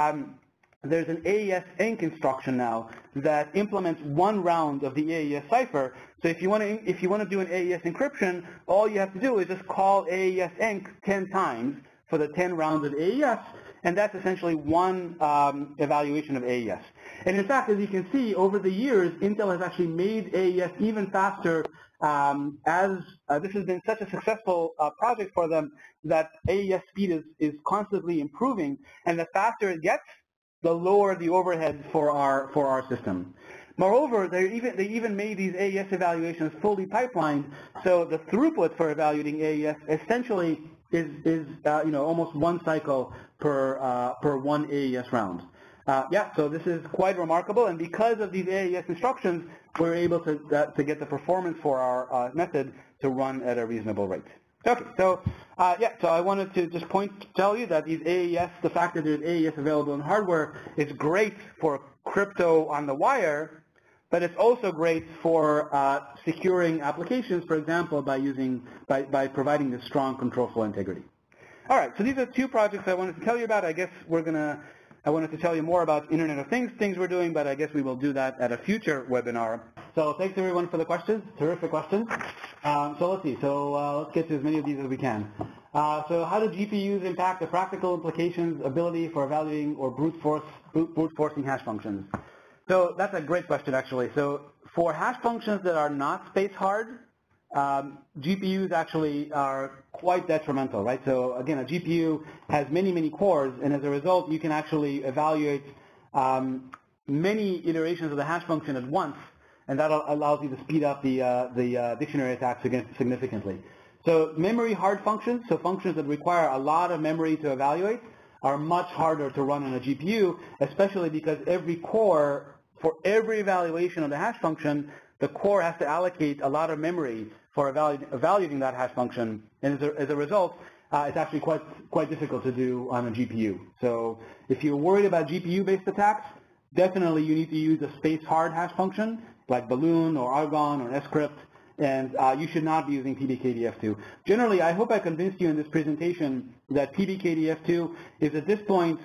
um, there's an A E S inc instruction now that implements one round of the A E S cipher. So if you want to, if you want to do an A E S encryption, all you have to do is just call A E S inc ten times for the ten rounds of A E S, and that's essentially one um, evaluation of A E S. And in fact, as you can see, over the years, Intel has actually made A E S even faster. Um, as uh, this has been such a successful uh, project for them, that A E S speed is, is constantly improving, and the faster it gets, the lower the overhead for our for our system. Moreover, they even they even made these A E S evaluations fully pipelined, so the throughput for evaluating A E S essentially is is uh, you know, almost one cycle per uh, per one A E S round. Uh, yeah, so this is quite remarkable, and because of these A E S instructions, we're able to, uh, to get the performance for our uh, method to run at a reasonable rate. Okay, so uh, yeah, so I wanted to just point to tell you that these A E S, the fact that there's A E S available in hardware is great for crypto on the wire, but it's also great for uh, securing applications, for example, by using by, by providing this strong control flow integrity. All right, so these are two projects I wanted to tell you about. I guess we're gonna. I wanted to tell you more about Internet of Things, things we're doing, but I guess we will do that at a future webinar. So thanks everyone for the questions, terrific questions. Um, so let's see, so uh, let's get to as many of these as we can. Uh, so how do G P Us impact the practical implications, ability for evaluating or brute force, brute, brute forcing hash functions? So that's a great question actually. So for hash functions that are not space hard, Um, G P Us actually are quite detrimental, right? So again, a G P U has many, many cores, and as a result, you can actually evaluate um, many iterations of the hash function at once, and that allows you to speed up the, uh, the uh, dictionary attacks significantly. So memory hard functions, so functions that require a lot of memory to evaluate, are much harder to run on a G P U, especially because every core, for every evaluation of the hash function, the core has to allocate a lot of memory for evaluating that hash function, and as a, as a result, uh, it's actually quite quite difficult to do on a G P U. So if you're worried about G P U-based attacks, definitely you need to use a space-hard hash function, like Balloon or Argon or scrypt, and uh, you should not be using P B K D F two. Generally, I hope I convinced you in this presentation that P B K D F two is at this point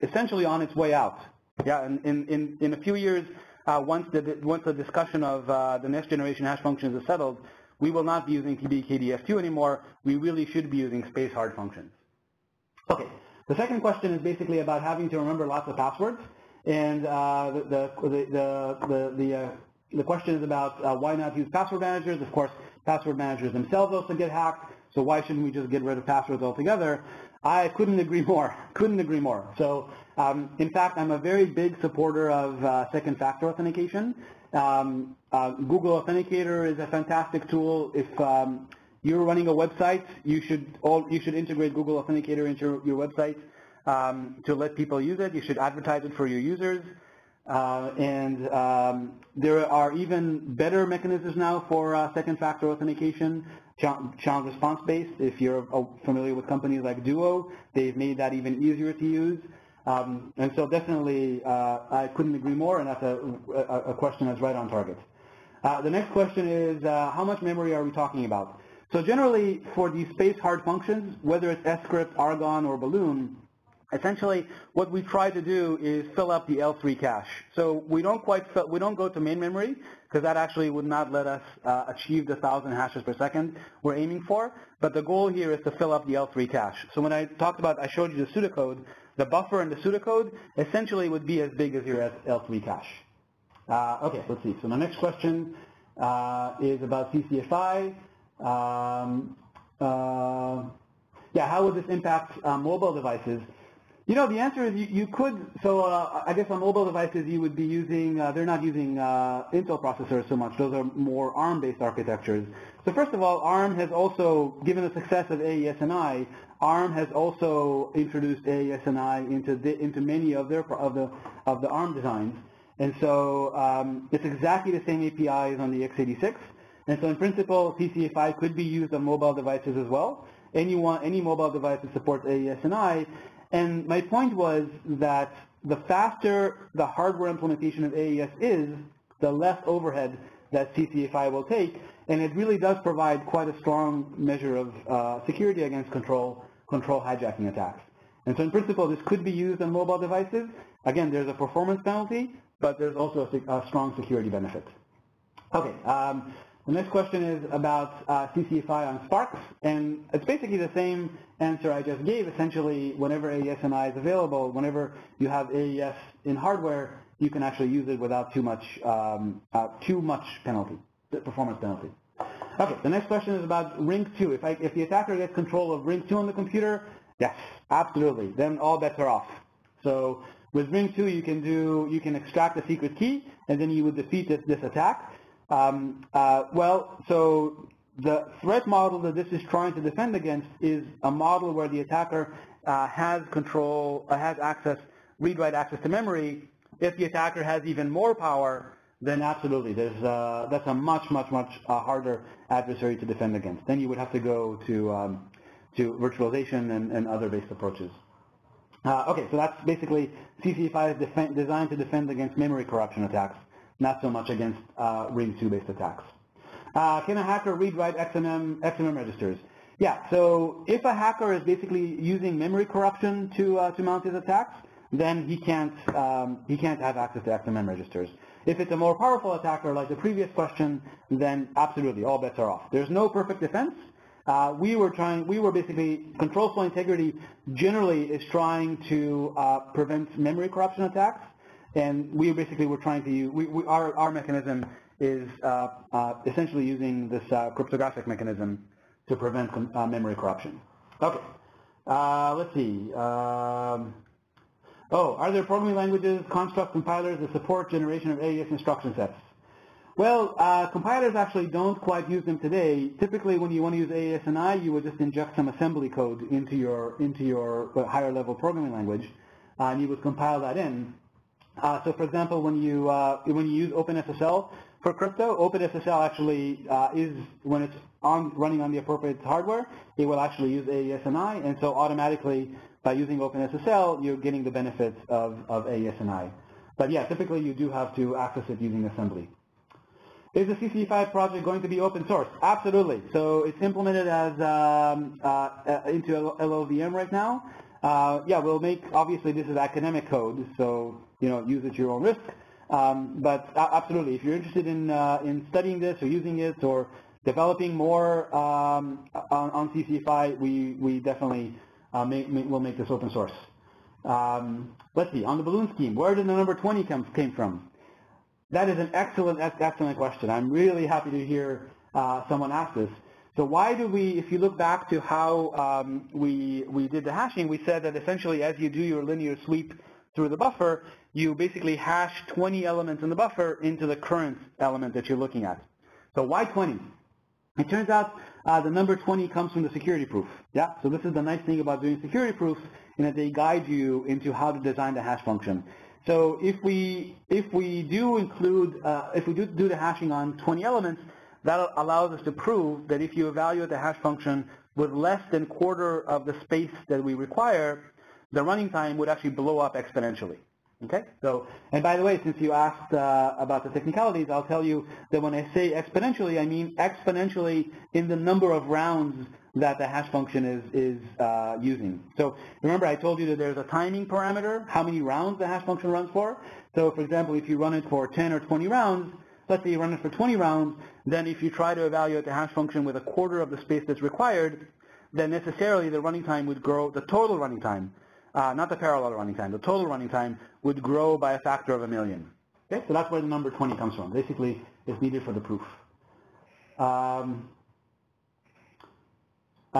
essentially on its way out. Yeah, in, in, in a few years, uh, once, the, once the discussion of uh, the next generation hash functions is settled, we will not be using P B K D F two anymore. We really should be using space hard functions. Okay, the second question is basically about having to remember lots of passwords. And uh, the, the, the, the, the, uh, the question is about uh, why not use password managers. Of course, password managers themselves also get hacked, so why shouldn't we just get rid of passwords altogether? I couldn't agree more, couldn't agree more. So um, in fact, I'm a very big supporter of uh, second factor authentication. Um, uh, Google Authenticator is a fantastic tool. If um, you're running a website, you should, all, you should integrate Google Authenticator into your website. Um, to let people use it. You should advertise it for your users. Uh, and um, there are even better mechanisms now for uh, second factor authentication, challenge response based. If you're uh, familiar with companies like Duo, they've made that even easier to use. Um, and so definitely uh, I couldn't agree more, and that's a, a, a question that's right on target. Uh, the next question is uh, how much memory are we talking about? So generally for these space hard functions, whether it's scrypt, Argon, or Balloon, essentially, what we try to do is fill up the L three cache. So we don't quite fill, we don't go to main memory, because that actually would not let us uh, achieve the thousand hashes per second we're aiming for. But the goal here is to fill up the L three cache. So when I talked about, I showed you the pseudocode, the buffer and the pseudocode essentially would be as big as your L three cache. Uh, okay, let's see. So my next question uh, is about C C F I. Um, uh, yeah, how would this impact uh, mobile devices? You know, the answer is you, you could, so uh, I guess on mobile devices you would be using, uh, they're not using uh, Intel processors so much. Those are more ARM-based architectures. So first of all, ARM has also, given the success of A E S N I, ARM has also introduced A E S N I into, the, into many of, their, of, the, of the ARM designs. And so um, it's exactly the same A P I as on the x eighty-six. And so in principle, C C F I could be used on mobile devices as well. Anyone, any mobile device that supports A E S N I. And my point was that the faster the hardware implementation of A E S is, the less overhead that C C F I will take, and it really does provide quite a strong measure of uh, security against control, control hijacking attacks. And so in principle, this could be used on mobile devices. Again, there's a performance penalty, but there's also a, a strong security benefit. Okay, um, the next question is about uh, C C F I on Sparks, and it's basically the same answer I just gave. Essentially, whenever A E S N I is available, whenever you have A E S in hardware, you can actually use it without too much, um, uh, too much penalty, the performance penalty. Okay, the next question is about ring two. If, I, if the attacker gets control of ring two on the computer, yes, absolutely. Then all bets are off. So with ring two, you can do, you can extract the secret key, and then you would defeat this, this attack. Um, uh, well, so the threat model that this is trying to defend against is a model where the attacker uh, has control, uh, has access, read-write access to memory. If the attacker has even more power, then absolutely, there's uh, that's a much, much, much uh, harder adversary to defend against. Then you would have to go to um, to virtualization and, and other based approaches. Uh, okay, so that's basically C C F I is designed to defend against memory corruption attacks. Not so much against uh, ring two based attacks. Uh, can a hacker read-write X M M registers? Yeah, so if a hacker is basically using memory corruption to, uh, to mount his attacks, then he can't, um, he can't have access to X M M registers. If it's a more powerful attacker, like the previous question, then absolutely, all bets are off. There's no perfect defense. Uh, we were trying, we were basically, control flow integrity generally is trying to uh, prevent memory corruption attacks. And we basically were trying to use, we, we, our, our mechanism is uh, uh, essentially using this uh, cryptographic mechanism to prevent uh, memory corruption. Okay, uh, let's see. Um, oh, are there programming languages, construct compilers that support generation of A E S instruction sets? Well, uh, compilers actually don't quite use them today. Typically, when you want to use A E S N I, you would just inject some assembly code into your, into your higher level programming language, uh, and you would compile that in. Uh, so, for example, when you uh, when you use OpenSSL for crypto, OpenSSL actually uh, is, when it's on running on the appropriate hardware, it will actually use A E S N I, and so automatically by using OpenSSL, you're getting the benefits of, of A E S N I. But yeah, typically you do have to access it using assembly. Is the C C D five project going to be open source? Absolutely. So it's implemented as um, uh, into L L V M right now. Uh, yeah, we'll make, obviously this is academic code, so you know, use it at your own risk. Um, but absolutely, if you're interested in uh, in studying this or using it or developing more um, on, on C C D five, we we definitely uh, make, make, will make this open source. Um, let's see, on the balloon scheme, where did the number twenty come came from? That is an excellent, excellent question. I'm really happy to hear uh, someone ask this. So why do we, if you look back to how um, we, we did the hashing, we said that essentially as you do your linear sweep through the buffer, you basically hash twenty elements in the buffer into the current element that you're looking at. So why twenty? It turns out uh, the number twenty comes from the security proof. Yeah. So this is the nice thing about doing security proofs, in that they guide you into how to design the hash function. So if we if we do include uh, if we do do the hashing on twenty elements, that allows us to prove that if you evaluate the hash function with less than quarter of the space that we require, the running time would actually blow up exponentially. Okay. So, and by the way, since you asked uh, about the technicalities, I'll tell you that when I say exponentially, I mean exponentially in the number of rounds that the hash function is, is uh, using. So remember I told you that there's a timing parameter, how many rounds the hash function runs for. So for example, if you run it for ten or twenty rounds, let's say you run it for twenty rounds, then if you try to evaluate the hash function with a quarter of the space that's required, then necessarily the running time would grow, the total running time, uh, not the parallel running time, the total running time would grow by a factor of a million. Okay, so that's where the number twenty comes from. Basically, it's needed for the proof. Um,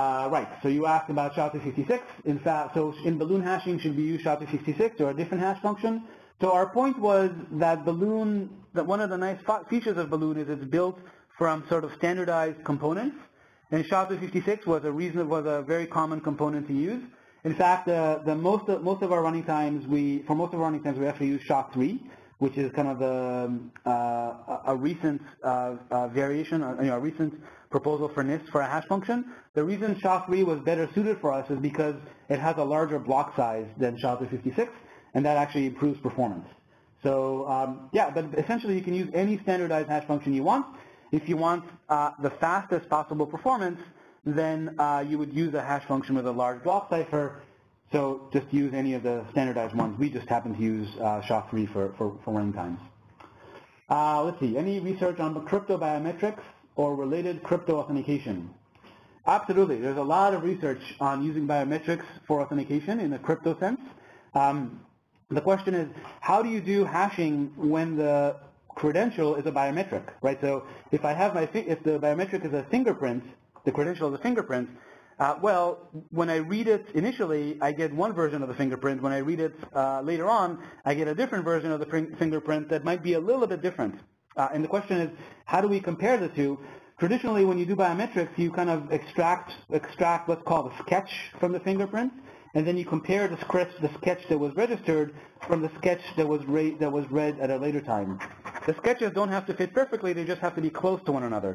Uh, right, so you asked about S H A two fifty-six. In fact, so in balloon hashing, should we use S H A two fifty-six or a different hash function? So our point was that balloon, that one of the nice features of balloon is it's built from sort of standardized components, and S H A two fifty-six was a reason was a very common component to use. In fact, uh, the most of, most of our running times we for most of our running times we actually use S H A three, which is kind of a, uh, a recent uh, uh, variation, or, you know, a recent proposal for NIST for a hash function. The reason S H A three was better suited for us is because it has a larger block size than S H A two fifty-six, and that actually improves performance. So um, yeah, but essentially you can use any standardized hash function you want. If you want uh, the fastest possible performance, then uh, you would use a hash function with a large block cipher. So just use any of the standardized ones. We just happen to use uh, S H A three for, for, for running times. Uh, let's see, any research on crypto biometrics or related crypto authentication? Absolutely. There's a lot of research on using biometrics for authentication in a crypto sense. Um, the question is, how do you do hashing when the credential is a biometric, right? So if I have my, if the biometric is a fingerprint, the credential is a fingerprint, uh, well, when I read it initially, I get one version of the fingerprint. When I read it uh, later on, I get a different version of the fingerprint that might be a little bit different. Uh, and the question is, how do we compare the two? Traditionally, when you do biometrics, you kind of extract extract what's called a sketch from the fingerprint, and then you compare the sketch the sketch that was registered from the sketch that was read that was read at a later time. The sketches don't have to fit perfectly; they just have to be close to one another.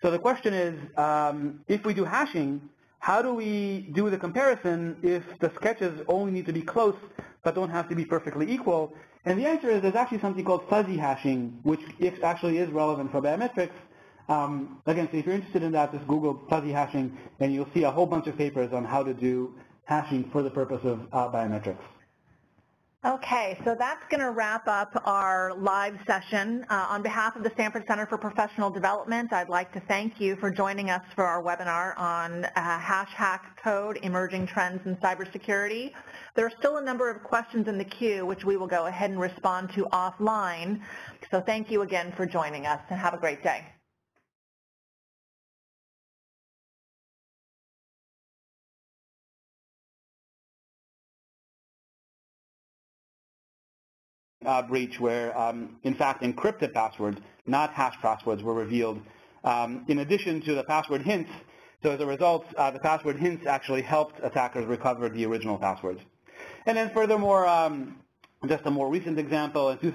So the question is, um, if we do hashing, how do we do the comparison if the sketches only need to be close but don't have to be perfectly equal? And the answer is there's actually something called fuzzy hashing, which actually is relevant for biometrics. Um, again, so if you're interested in that, just Google fuzzy hashing, and you'll see a whole bunch of papers on how to do hashing for the purpose of uh, biometrics. Okay, so that's going to wrap up our live session. Uh, on behalf of the Stanford Center for Professional Development, I'd like to thank you for joining us for our webinar on uh, hash hack code, emerging trends in cybersecurity. There are still a number of questions in the queue, which we will go ahead and respond to offline. So thank you again for joining us, and have a great day. Uh, breach where, um, in fact, encrypted passwords, not hash passwords, were revealed, um, in addition to the password hints. So as a result, uh, the password hints actually helped attackers recover the original passwords. And then furthermore, um, just a more recent example, in two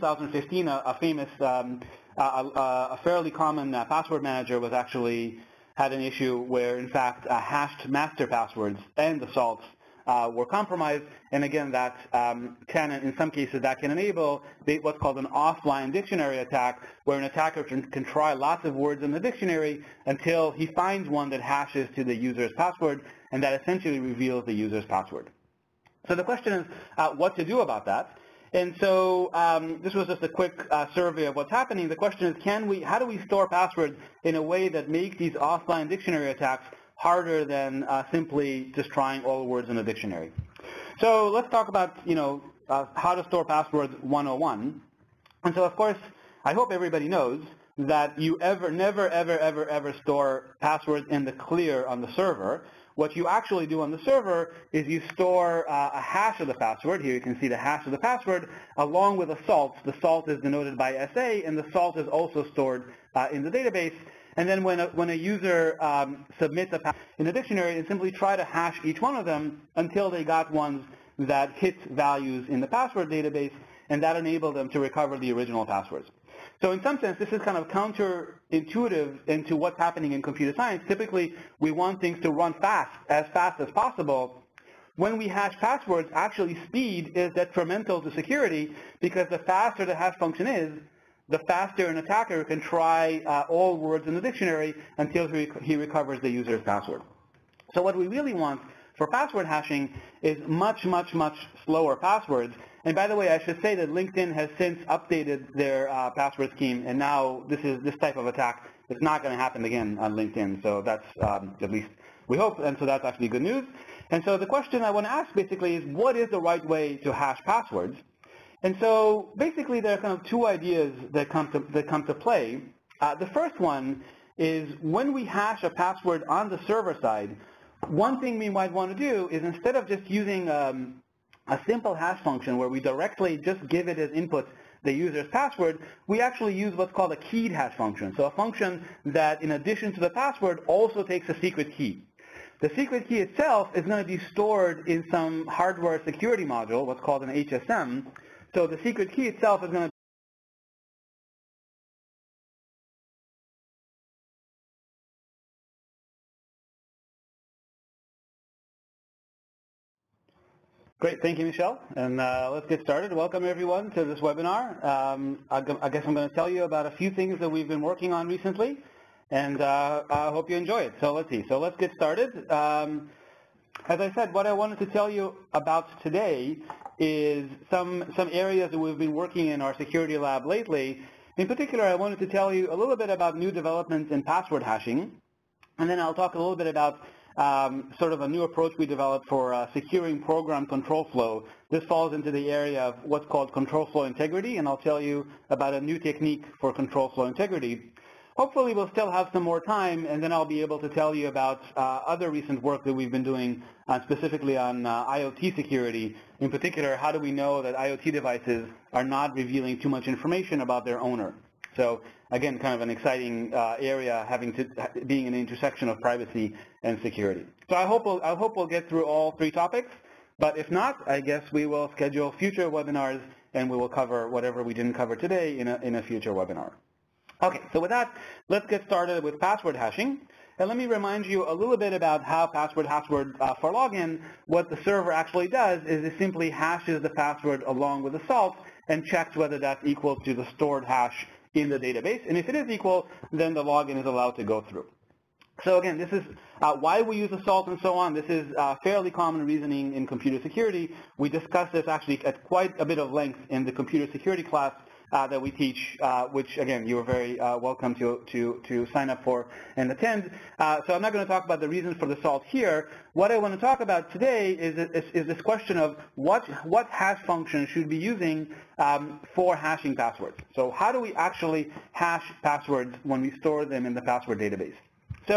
thousand fifteen, a, a famous, um, a, a fairly common uh, password manager was actually had an issue where, in fact, uh, hashed master passwords and assaults uh, were compromised. And again, that um, can, in some cases, that can enable the, what's called an offline dictionary attack, where an attacker can, can try lots of words in the dictionary until he finds one that hashes to the user's password, and that essentially reveals the user's password. So the question is uh, what to do about that. And so um, this was just a quick uh, survey of what's happening. The question is, can we, how do we store passwords in a way that makes these offline dictionary attacks harder than uh, simply just trying all words in a dictionary? So let's talk about, you know, uh, how to store passwords one oh one. And so, of course, I hope everybody knows that you ever, never, ever, ever, ever store passwords in the clear on the server. What you actually do on the server is you store uh, a hash of the password. Here you can see the hash of the password along with a salt. The salt is denoted by S A, and the salt is also stored uh, in the database. And then when a, when a user um, submits a password in a dictionary, and simply try to hash each one of them until they got ones that hit values in the password database, and that enabled them to recover the original passwords. So in some sense, this is kind of counterintuitive into what's happening in computer science. Typically, we want things to run fast, as fast as possible. When we hash passwords, actually speed is detrimental to security, because the faster the hash function is, the faster an attacker can try uh, all words in the dictionary until he, rec he recovers the user's password. So what we really want for password hashing is much, much, much slower passwords. And by the way, I should say that LinkedIn has since updated their uh, password scheme, and now this is this type of attack is not going to happen again on LinkedIn. So that's um, at least we hope, and so that's actually good news. And so the question I want to ask basically is, what is the right way to hash passwords? And so basically there are kind of two ideas that come to, that come to play. Uh, the first one is, when we hash a password on the server side, one thing we might want to do is, instead of just using um, a simple hash function where we directly just give it as input the user's password, we actually use what's called a keyed hash function. So a function that, in addition to the password, also takes a secret key. The secret key itself is going to be stored in some hardware security module, what's called an H S M. So the secret key itself is going to Great, thank you, Michelle. And uh, let's get started. Welcome, everyone, to this webinar. Um, I, I guess I'm going to tell you about a few things that we've been working on recently, and uh, I hope you enjoy it. So let's see. So let's get started. Um, as I said, what I wanted to tell you about today is some, some areas that we've been working in our security lab lately. In particular, I wanted to tell you a little bit about new developments in password hashing, and then I'll talk a little bit about Um, sort of a new approach we developed for uh, securing program control flow. This falls into the area of what's called control flow integrity, and I'll tell you about a new technique for control flow integrity. Hopefully we'll still have some more time, and then I'll be able to tell you about uh, other recent work that we've been doing uh, specifically on uh, IoT security. In particular, how do we know that IoT devices are not revealing too much information about their owner? So again, kind of an exciting uh, area, having to being an intersection of privacy and security. So I hope we'll, I hope we'll get through all three topics. But if not, I guess we will schedule future webinars, and we will cover whatever we didn't cover today in a, in a future webinar. Okay. So with that, let's get started with password hashing. And let me remind you a little bit about how password hashword uh, for login. What the server actually does is it simply hashes the password along with the salt and checks whether that's equal to the stored hash in the database, and if it is equal, then the login is allowed to go through. So again, this is uh, why we use salt and so on. This is uh, fairly common reasoning in computer security. We discussed this actually at quite a bit of length in the computer security class uh, that we teach, uh, which again, you are very uh, welcome to, to, to sign up for and attend. Uh, so I'm not going to talk about the reasons for the salt here. What I want to talk about today is, is, is this question of what, what hash function should be using Um, for hashing passwords. So how do we actually hash passwords when we store them in the password database? So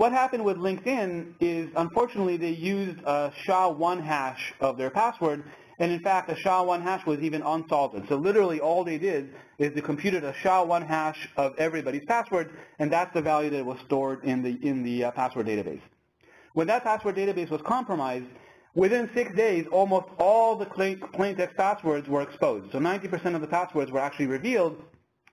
what happened with LinkedIn is, unfortunately, they used a S H A one hash of their password, and in fact, a S H A one hash was even unsalted. So literally all they did is they computed a S H A one hash of everybody's password, and that's the value that was stored in the, in the uh, password database. When that password database was compromised, within six days, almost all the plain text passwords were exposed. So ninety percent of the passwords were actually revealed,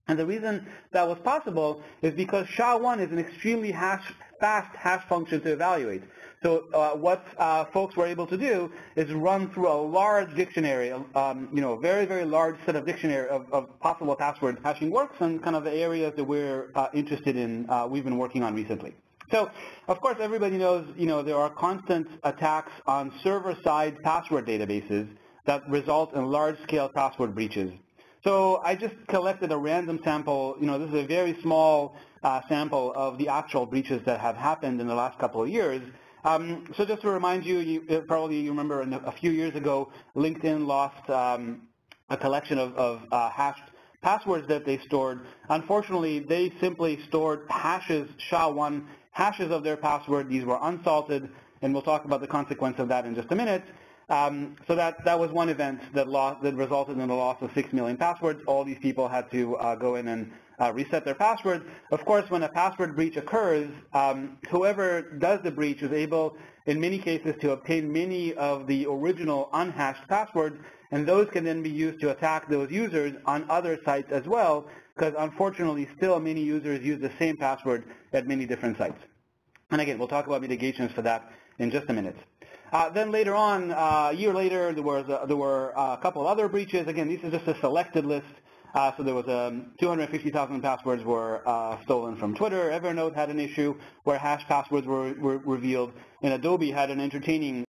And the reason that was possible is because S H A one is an extremely hash, fast hash function to evaluate. So uh, what uh, folks were able to do is run through a large dictionary, um, you know, a very, very large set of dictionary of, of possible password hashing works and kind of the areas that we're uh, interested in, uh, we've been working on recently. So, of course, everybody knows, you know, there are constant attacks on server-side password databases that result in large-scale password breaches. So I just collected a random sample. You know, this is a very small uh, sample of the actual breaches that have happened in the last couple of years. Um, so just to remind you, you probably you remember a few years ago, LinkedIn lost um, a collection of, of uh, hashed passwords that they stored. Unfortunately, they simply stored hashes, S H A one hashes of their password. These were unsalted, and we'll talk about the consequence of that in just a minute. Um, so that, that was one event that, lost, that resulted in the loss of six million passwords. All these people had to uh, go in and uh, reset their passwords. Of course, when a password breach occurs, um, whoever does the breach is able, in many cases, to obtain many of the original unhashed passwords, and those can then be used to attack those users on other sites as well, because unfortunately, still many users use the same password at many different sites. And again, we'll talk about mitigations for that in just a minute. Uh, then later on, uh, a year later, there, was a, there were a couple of other breaches. Again, this is just a selected list. Uh, so there was um, two hundred fifty thousand passwords were uh, stolen from Twitter. Evernote had an issue where hash passwords were, were revealed. And Adobe had an entertaining